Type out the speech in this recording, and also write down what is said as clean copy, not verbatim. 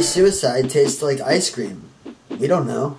Maybe suicide tastes like ice cream. We don't know.